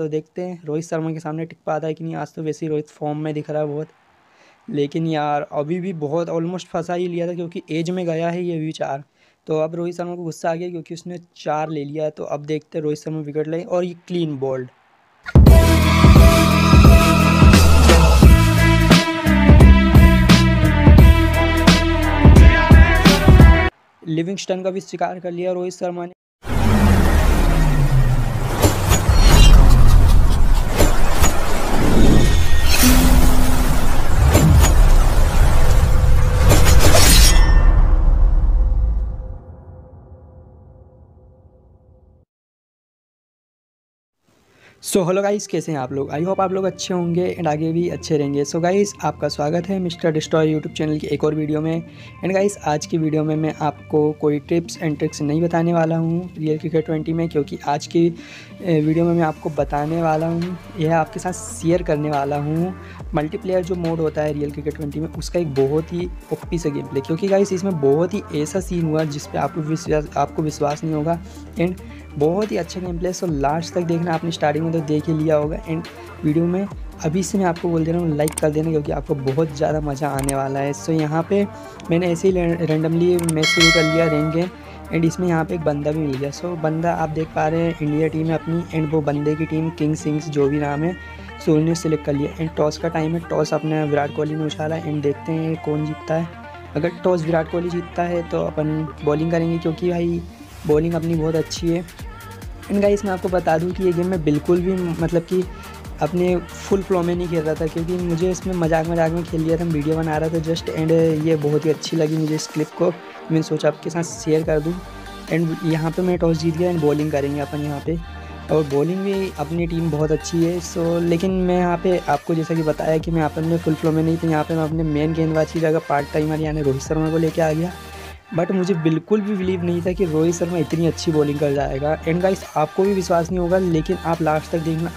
तो देखते हैं रोहित शर्मा के सामने टिक पाता है कि नहीं। आज तो वैसे ही रोहित फॉर्म में दिख रहा है बहुत, लेकिन यार अभी भी बहुत ऑलमोस्ट फंसा ही लिया था क्योंकि एज में गया है ये भी चार। तो अब रोहित शर्मा को गुस्सा आ गया क्योंकि उसने चार ले लिया है। तो अब देखते हैं रोहित शर्मा विकेट लें और ये क्लीन बॉल्ड। लिविंगस्टन का भी शिकार कर लिया रोहित शर्मा ने। सो हेलो गाइस, कैसे हैं आप लोग? आई होप आप लोग अच्छे होंगे एंड आगे भी अच्छे रहेंगे। सो गाइस, आपका स्वागत है मिस्टर डिस्ट्रॉयर यूट्यूब चैनल की एक और वीडियो में। एंड गाइस, आज की वीडियो में मैं आपको कोई टिप्स एंड ट्रिक्स नहीं बताने वाला हूं रियल क्रिकेट 20 में, क्योंकि आज की वीडियो में मैं आपको बताने वाला हूँ, यह आपके साथ शेयर करने वाला हूँ मल्टीप्लेयर जो मोड होता है रियल क्रिकेट 20 में, उसका एक बहुत ही ओपी सा गेम प्ले। क्योंकि गाइस इसमें बहुत ही ऐसा सीन हुआ जिस पर आपको विश्वास नहीं होगा एंड बहुत ही अच्छा गेम प्ले। सो लास्ट तक देखना, आपने स्टार्टिंग में तो देख ही लिया होगा। एंड वीडियो में अभी से मैं आपको बोल दे रहा हूँ लाइक कर देना क्योंकि आपको बहुत ज़्यादा मज़ा आने वाला है। सो यहाँ पे मैंने ऐसे ही रेंडमली मैच शुरू कर लिया रैंक गेम एंड इसमें यहाँ पे एक बंदा भी मिल गया। सो बंदा आप देख पा रहे हैं इंडिया टीम है अपनी एंड वो बंदे की टीम किंग सिंग्स जो भी नाम है सो उन्हें सेलेक्ट कर लिया। एंड टॉस का टाइम है, टॉस अपने विराट कोहली ने उछाला एंड देखते हैं कौन जीतता है। अगर टॉस विराट कोहली जीतता है तो अपन बॉलिंग करेंगे क्योंकि भाई बॉलिंग अपनी बहुत अच्छी है। एंड गाइस मैं आपको बता दूं कि ये गेम मैं बिल्कुल भी मतलब कि अपने फुल फ्लो में नहीं खेल रहा था क्योंकि मुझे इसमें मजाक में खेल लिया था, वीडियो बना रहा था जस्ट। एंड ये बहुत ही अच्छी लगी मुझे इस क्लिप को, मैंने सोचा आपके साथ शेयर कर दूं। एंड यहाँ पे मैं टॉस जीत गया एंड बॉलिंग करेंगे अपन यहाँ पे, और बॉलिंग भी अपनी टीम बहुत अच्छी है। सो लेकिन मैं यहाँ पे आपको जैसा कि बताया कि मैं अपन में फुल फ्लो में नहीं था, यहाँ पर मैं अपने मेन गेंदबाज की जगह पार्ट टाइमर यानी रोहित शर्मा को लेकर आ गया। बट मुझे बिल्कुल भी बिलीव नहीं था कि रोहित शर्मा इतनी अच्छी बॉलिंग कर जाएगा। एंड गाइस आपको भी विश्वास नहीं होगा, लेकिन आप लास्ट तक देखना,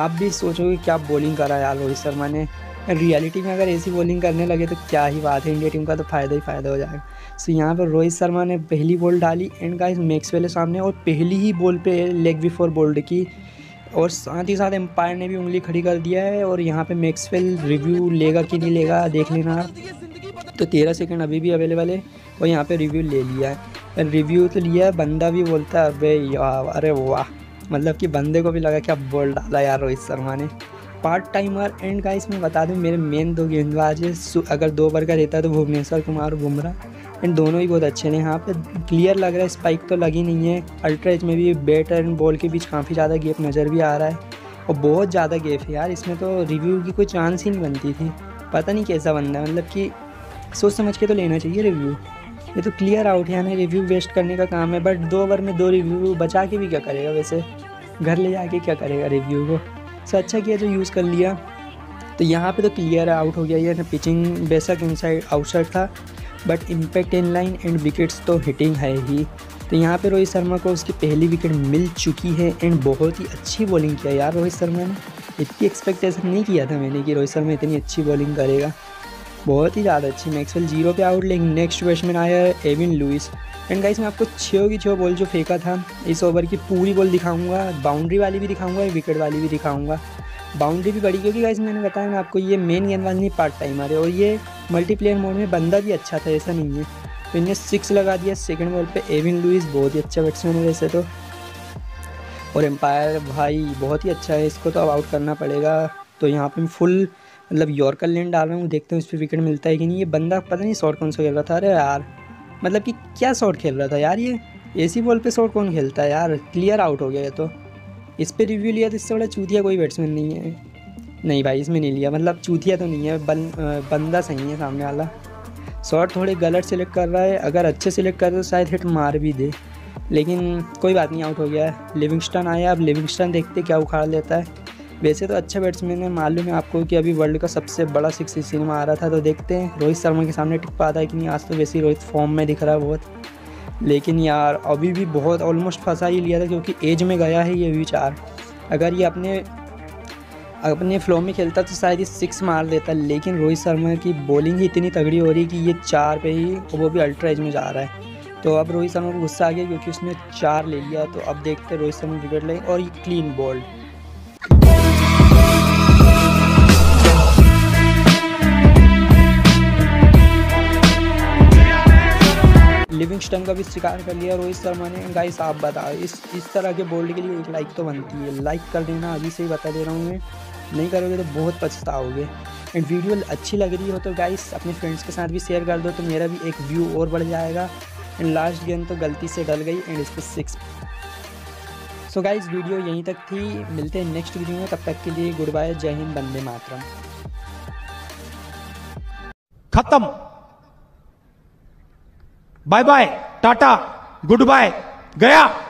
आप भी सोचोगे क्या बॉलिंग करा यार रोहित शर्मा ने। रियलिटी में अगर ऐसी बॉलिंग करने लगे तो क्या ही बात है, इंडिया टीम का तो फ़ायदा ही फ़ायदा हो जाएगा। सो यहाँ पर रोहित शर्मा ने पहली बॉल डाली एंड गाइस मैक्सवेल के सामने, और पहली ही बॉल पर लेग बिफोर बॉल्ड की, और साथ ही साथ एम्पायर ने भी उंगली खड़ी कर दिया है। और यहाँ पर मैक्सवेल रिव्यू लेगा कि नहीं लेगा देख लेना। तो 13 सेकंड अभी भी अवेलेबल है और यहाँ पे रिव्यू ले लिया है। रिव्यू तो लिया है, बंदा भी बोलता है अबे यार अरे वाह, मतलब कि बंदे को भी लगा क्या बॉल डाला यार रोहित शर्मा ने, पार्ट टाइमर। एंड गाइस मैं बता दूं मेरे मेन दो गेंदबाज है, अगर दो ओवर का रहता है तो भुवनेश्वर कुमार और बुमराह, एंड दोनों ही बहुत अच्छे हैं। यहाँ पे क्लियर लग रहा है, स्पाइक तो लगी नहीं है। अल्ट्रा एज में भी बैट एंड बॉल के बीच काफ़ी ज़्यादा गैप नज़र भी आ रहा है, और बहुत ज़्यादा गैप है यार इसमें, तो रिव्यू की कोई चांस ही नहीं बनती थी। पता नहीं कैसा बंदा है, मतलब कि सोच समझ के तो लेना चाहिए रिव्यू, ये तो क्लियर आउट है यानी रिव्यू वेस्ट करने का काम है। बट दो ओवर में दो रिव्यू बचा के भी क्या करेगा, वैसे घर ले जाके क्या करेगा रिव्यू को। सो अच्छा किया जो यूज़ कर लिया। तो यहाँ पे तो क्लियर आउट हो गया, ये पिचिंग बेशक इनसाइड आउटसाइड था but impact in line and wickets तो हिटिंग है ही। तो यहाँ पर रोहित शर्मा को उसकी पहली विकेट मिल चुकी है एंड बहुत ही अच्छी बॉलिंग किया यार रोहित शर्मा ने। इतनी एक्सपेक्टेशन नहीं किया था मैंने कि रोहित शर्मा इतनी अच्छी बॉलिंग करेगा, बहुत ही ज़्यादा अच्छी। मैक्सवेल 0 पे आउट, लेकिन नेक्स्ट बैट्समैन आया एविन लुइस। एंड गाइस मैं आपको 6 की 6 बॉल जो फेंका था इस ओवर की पूरी बॉल दिखाऊंगा, बाउंड्री वाली भी दिखाऊंगा, विकेट वाली भी दिखाऊंगा। बाउंड्री भी बड़ी क्योंकि गाइस मैंने बताया ना आपको, ये मेन गेंदबाज नहीं पार्ट टाइमर है, और ये मल्टीप्लेयर मोड में बंदा भी अच्छा था, ऐसा नहीं है। तो इन्हें 6 लगा दिया सेकेंड बॉल पर। एविन लुइस बहुत ही अच्छा बैट्समैन है वैसे तो, और एम्पायर भाई बहुत ही अच्छा है, इसको तो अब आउट करना पड़ेगा। तो यहाँ पर फुल मतलब यॉर्कर लेन डाल रहा हूँ, देखते हैं उस पर विकेट मिलता है कि नहीं। ये बंदा पता नहीं शॉट कौन सा खेल रहा था, अरे यार मतलब कि क्या शॉट खेल रहा था यार, ये ऐसी बॉल पे शॉट कौन खेलता है यार, क्लियर आउट हो गया ये तो। इस पर रिव्यू लिया तो इससे बड़ा चूतिया कोई बैट्समैन नहीं है। नहीं भाई इसमें नहीं लिया, मतलब चूतिया तो नहीं है, बंदा सही है सामने वाला। शॉट थोड़े गलत सेलेक्ट कर रहा है, अगर अच्छे सेलेक्ट कर तो शायद हिट मार भी दे, लेकिन कोई बात नहीं आउट हो गया। लिविंगस्टन आया, अब लिविंगस्टन देखते क्या उखाड़ लेता है। वैसे तो अच्छा बैट्समैन है, मालूम है आपको कि अभी वर्ल्ड का सबसे बड़ा सिक्स इसी में आ रहा था। तो देखते हैं रोहित शर्मा के सामने टिक पाता है कि नहीं। आज तो वैसे ही रोहित फॉर्म में दिख रहा है बहुत, लेकिन यार अभी भी बहुत ऑलमोस्ट फंसा ही लिया था क्योंकि एज में गया है ये भी चार। अगर ये अपने फ्लो में खेलता तो शायद ये 6 मार देता, लेकिन रोहित शर्मा की बॉलिंग ही इतनी तगड़ी हो रही कि ये 4 पे ही, वो भी अल्ट्रा एज में जा रहा है। तो अब रोहित शर्मा को गुस्सा आ गया क्योंकि उसने 4 ले लिया। तो अब देखते हैं रोहित शर्मा विकेट लें और ये क्लीन बॉल्ड। लिविंगस्टन का भी शिकार कर लिया रोहित शर्मा ने। गाइस आप बताओ इस तरह के बोल्ड के लिए एक लाइक तो बनती है, लाइक कर देना, अभी से ही बता दे रहा हूँ मैं, नहीं करोगे तो बहुत पछताओगे। एंड वीडियो अच्छी लग रही हो तो गाइस अपने फ्रेंड्स के साथ भी शेयर कर दो, तो मेरा भी एक व्यू और बढ़ जाएगा। एंड लास्ट गेंद तो गलती से डल गई एंड इस पर 6। सो गाइस वीडियो यहीं तक थी, मिलते हैं नेक्स्ट वीडियो में, तब तक के लिए गुड बाय, जय हिंद, वंदे मातरम। खत्म, bye bye, tata, good bye, गया।